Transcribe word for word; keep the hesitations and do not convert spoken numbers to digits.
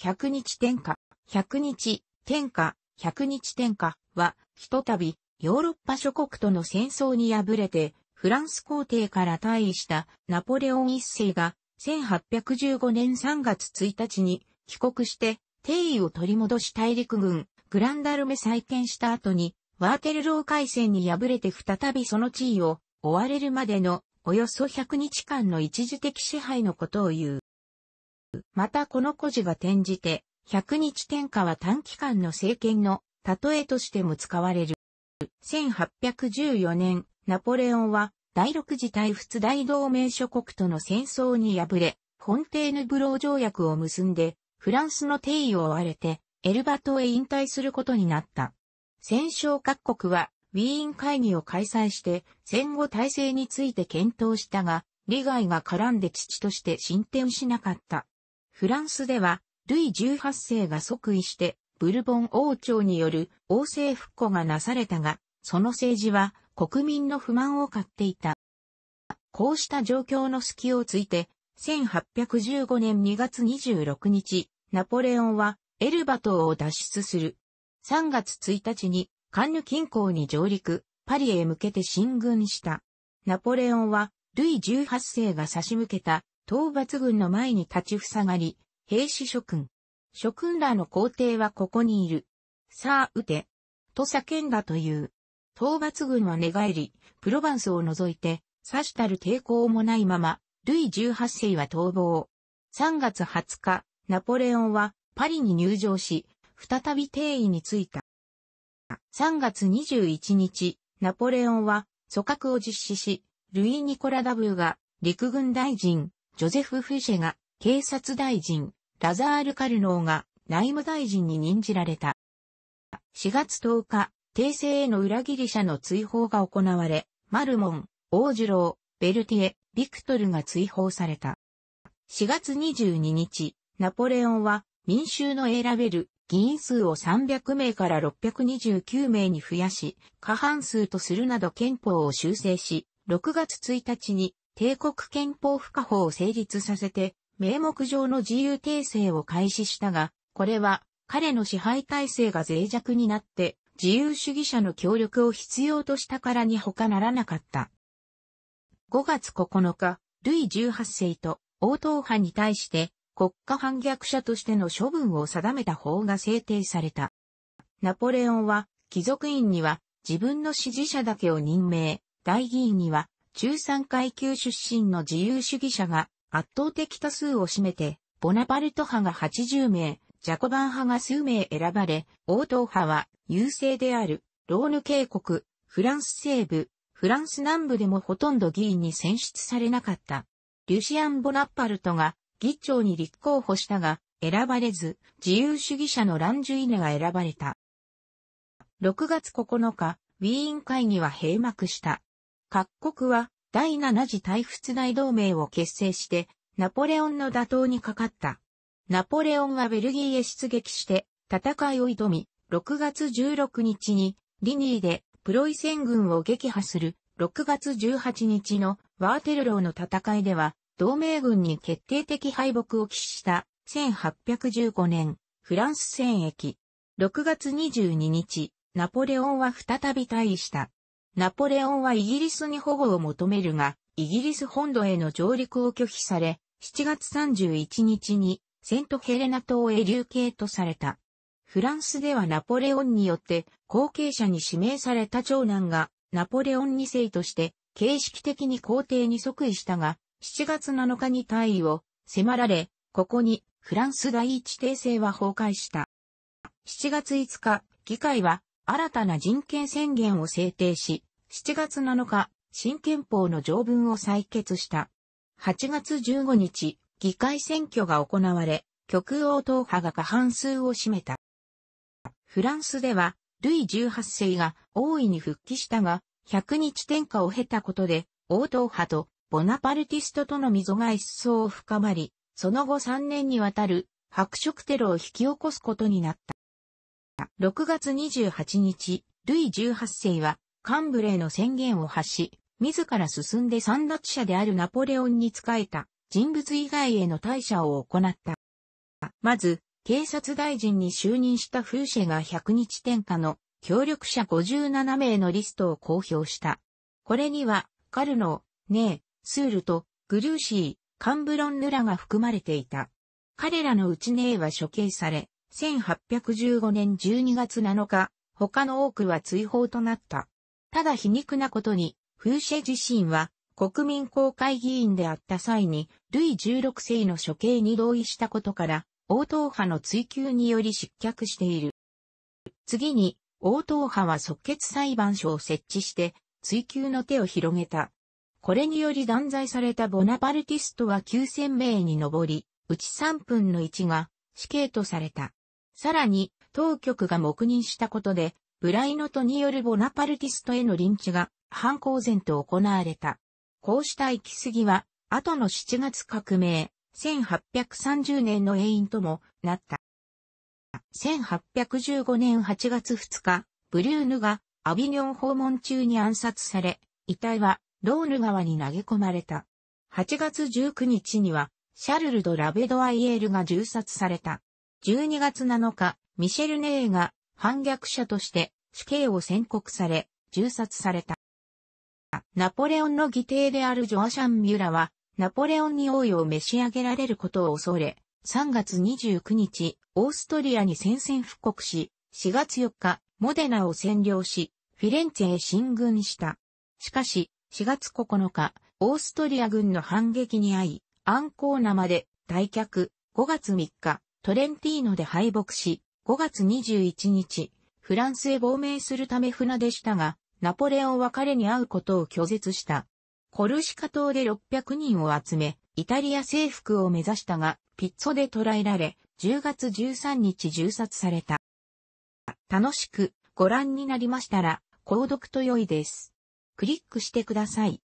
百日転嫁、百日転嫁、百日転嫁は、ひとたび、ヨーロッパ諸国との戦争に敗れて、フランス皇帝から退位したナポレオン一世が、せんはっぴゃくじゅうごねんさんがつついたちに帰国して、帝位を取り戻し大陸軍、グランダルメ再建した後に、ワーテルロー海戦に敗れて再びその地位を追われるまでのおよそひゃくにちかんの一時的支配のことを言う。またこの故事が転じて、百日転嫁は短期間の政権の例えとしても使われる。せんはっぴゃくじゅうよねん、ナポレオンはだいろく次対仏大同盟諸国との戦争に敗れ、フォンテーヌブロー条約を結んで、フランスの帝位を追われて、エルバ島へ引退することになった。戦勝各国は、ウィーン会議を開催して、戦後体制について検討したが、利害が絡んで遅々として進展しなかった。フランスでは、ルイじゅうはっせいが即位して、ブルボン王朝による王政復古がなされたが、その政治は国民の不満を買っていた。こうした状況の隙をついて、せんはっぴゃくじゅうごねんにがつにじゅうろくにち、ナポレオンはエルバ島を脱出する。さんがつついたちにカンヌ近郊に上陸、パリへ向けて進軍した。ナポレオンはルイじゅうはっせいが差し向けた討伐軍の前に立ち塞がり、兵士諸君。諸君らの皇帝はここにいる。さあ撃て。と叫んだという。討伐軍は寝返り、プロヴァンスを除いて、さしたる抵抗もないまま、ルイじゅうはっせいは逃亡。さんがつはつか、ナポレオンはパリに入城し、再び帝位についた。さんがつにじゅういちにち、ナポレオンは組閣を実施し、ルイ・ニコラ・ダブーが陸軍大臣、ジョゼフ・フィシェが警察大臣、ラザール・カルノーが内務大臣に任じられた。しがつとおか、帝政への裏切り者の追放が行われ、マルモン、オージュロー、ベルティエ、ビクトルが追放された。しがつにじゅうににち、ナポレオンは民衆の選べる議員数をさんびゃくめいからろっぴゃくにじゅうきゅうめいに増やし、過半数とするなど憲法を修正し、ろくがつついたちに帝国憲法付加法を成立させて、名目上の自由帝政を開始したが、これは彼の支配体制が脆弱になって、自由主義者の協力を必要としたからに他ならなかった。ごがつここのか、ルイじゅうはっせいと王党派に対して国家反逆者としての処分を定めた法が制定された。ナポレオンは貴族院には自分の支持者だけを任命、大議員には中産階級出身の自由主義者が圧倒的多数を占めて、ボナパルト派がはちじゅうめい、ジャコバン派が数名選ばれ、王党派は優勢である、ローヌ渓谷、フランス西部、フランス南部でもほとんど議員に選出されなかった。リュシアン・ボナパルトが議長に立候補したが、選ばれず、自由主義者のランジュイネが選ばれた。ろくがつここのか、ウィーン会議は閉幕した。各国は、だいなな次対仏大同盟を結成して、ナポレオンの打倒にかかった。ナポレオンはベルギーへ出撃して、戦いを挑み、ろくがつじゅうろくにちに、リニーでプロイセン軍を撃破する、ろくがつじゅうはちにちのワーテルローの戦いでは、同盟軍に決定的敗北を喫した、せんはっぴゃくじゅうごねん、フランス戦役。ろくがつにじゅうににち、ナポレオンは再び退位した。ナポレオンはイギリスに保護を求めるが、イギリス本土への上陸を拒否され、しちがつさんじゅういちにちにセントヘレナ島へ流刑とされた。フランスではナポレオンによって後継者に指名された長男がナポレオンにせいとして形式的に皇帝に即位したが、しちがつなのかに退位を迫られ、ここにフランス第一帝政は崩壊した。しちがついつか、議会は新たな人権宣言を制定し、しちがつなのか、新憲法の条文を採決した。はちがつじゅうごにち、議会選挙が行われ、極右王党派が過半数を占めた。フランスでは、ルイじゅうはっせいが王位に復帰したが、ひゃくにち転嫁を経たことで、王党派とボナパルティストとの溝が一層深まり、その後さんねんにわたる白色テロを引き起こすことになった。ろくがつにじゅうはちにち、ルイじゅうはっせいは、カンブレーの宣言を発し、自ら進んで簒奪者であるナポレオンに仕えた人物以外への退社を行った。まず、警察大臣に就任したフーシェがひゃくにち天下の協力者ごじゅうななめいのリストを公表した。これには、カルノー、ネー、スールと、グルーシー、カンブロン・ヌらが含まれていた。彼らのうちネーは処刑され、せんはっぴゃくじゅうごねんじゅうにがつなのか、他の多くは追放となった。ただ皮肉なことに、フーシェ自身は、国民公会議員であった際に、ルイじゅうろくせいの処刑に同意したことから、王党派の追及により失脚している。次に、王党派は即決裁判所を設置して、追及の手を広げた。これにより断罪されたボナパルティストはきゅうせんめいに上り、うちさんぶんのいちが死刑とされた。さらに、当局が黙認したことで、ブライノトによるボナパルティストへのリンチが、反公然と行われた。こうした行き過ぎは、後のしちがつかくめい、せんはっぴゃくさんじゅうねんの遠因ともなった。せんはっぴゃくじゅうごねんはちがつふつか、ブリューヌがアビニョン訪問中に暗殺され、遺体はローヌ川に投げ込まれた。はちがつじゅうくにちには、シャルル・ド・ラベドワイエールが銃殺された。じゅうにがつなのか、ミシェル・ネーが反逆者として死刑を宣告され、銃殺された。ナポレオンの義弟であるジョアシャン・ミュラは、ナポレオンに王位を召し上げられることを恐れ、さんがつにじゅうくにち、オーストリアに宣戦布告し、しがつよっか、モデナを占領し、フィレンツェへ進軍した。しかし、しがつここのか、オーストリア軍の反撃に遭い、アンコーナまで退却、ごがつみっか、トレンティーノで敗北し、ごがつにじゅういちにち、フランスへ亡命するため船出したが、ナポレオンは彼に会うことを拒絶した。コルシカ島でろっぴゃくにんを集め、イタリア征服を目指したが、ピッツォで捕らえられ、じゅうがつじゅうさんにち銃殺された。楽しくご覧になりましたら、購読と良いです。クリックしてください。